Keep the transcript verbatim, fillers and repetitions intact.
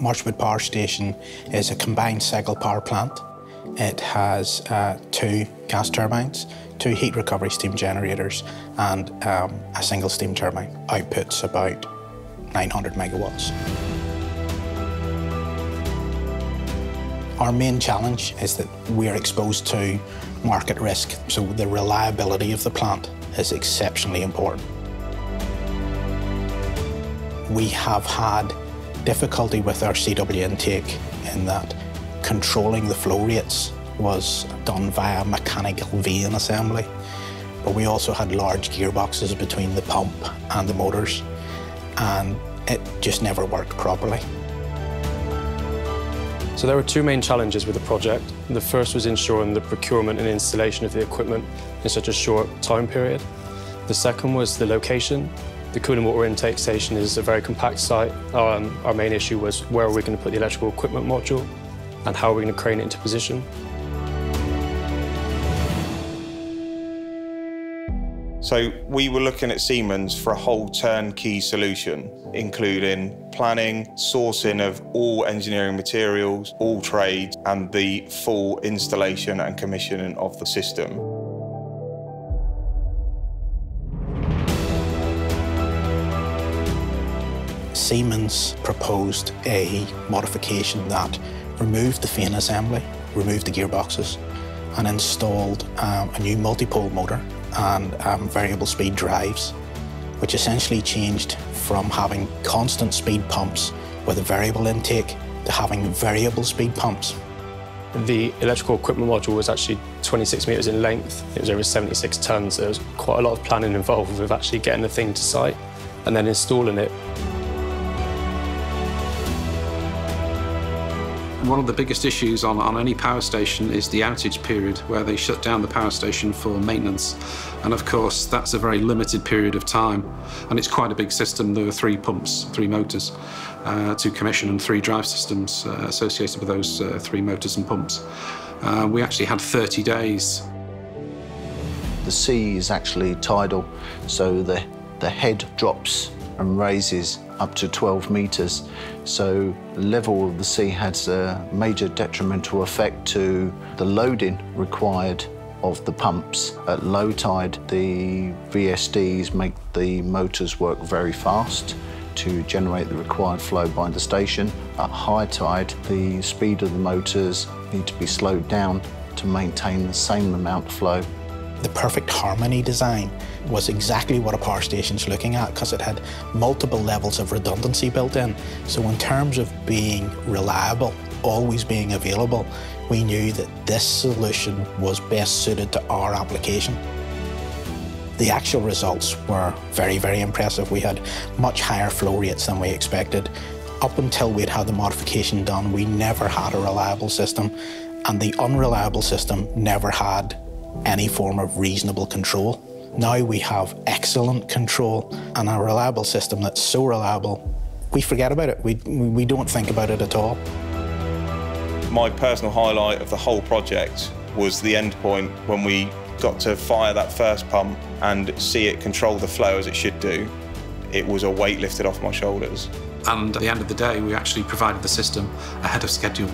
Marchwood Power Station is a combined cycle power plant. It has uh, two gas turbines, two heat recovery steam generators and um, a single steam turbine. Outputs about nine hundred megawatts. Our main challenge is that we are exposed to market risk, so the reliability of the plant is exceptionally important. We have had difficulty with our C W intake in that controlling the flow rates was done via mechanical vane assembly, but we also had large gearboxes between the pump and the motors, and it just never worked properly. So there were two main challenges with the project. The first was ensuring the procurement and installation of the equipment in such a short time period. The second was the location. The cooling water intake station is a very compact site. Um, our main issue was where are we going to put the electrical equipment module and how are we going to crane it into position. So we were looking at Siemens for a whole turnkey solution, including planning, sourcing of all engineering materials, all trades, and the full installation and commissioning of the system. Siemens proposed a modification that removed the fan assembly, removed the gearboxes, and installed um, a new multi-pole motor and um, variable speed drives, which essentially changed from having constant speed pumps with a variable intake to having variable speed pumps. The electrical equipment module was actually twenty-six metres in length. It was over seventy-six tonnes, so there was quite a lot of planning involved with actually getting the thing to site and then installing it. One of the biggest issues on, on any power station is the outage period, where they shut down the power station for maintenance. And of course, that's a very limited period of time. And it's quite a big system. There were three pumps, three motors uh, to commission, and three drive systems uh, associated with those uh, three motors and pumps. Uh, we actually had thirty days. The sea is actually tidal, so the, the head drops and raises up to twelve metres. So the level of the sea has a major detrimental effect to the loading required of the pumps. At low tide, the V S Ds make the motors work very fast to generate the required flow by the station. At high tide, the speed of the motors need to be slowed down to maintain the same amount of flow. The perfect harmony design was exactly what a power station's looking at, because it had multiple levels of redundancy built in. So in terms of being reliable, always being available, we knew that this solution was best suited to our application. The actual results were very, very impressive. We had much higher flow rates than we expected. Up until we'd had the modification done, we never had a reliable system, and the unreliable system never had any form of reasonable control. Now we have excellent control and a reliable system that's so reliable, we forget about it. We, we don't think about it at all. My personal highlight of the whole project was the end point when we got to fire that first pump and see it control the flow as it should do. It was a weight lifted off my shoulders. And at the end of the day, we actually provided the system ahead of schedule.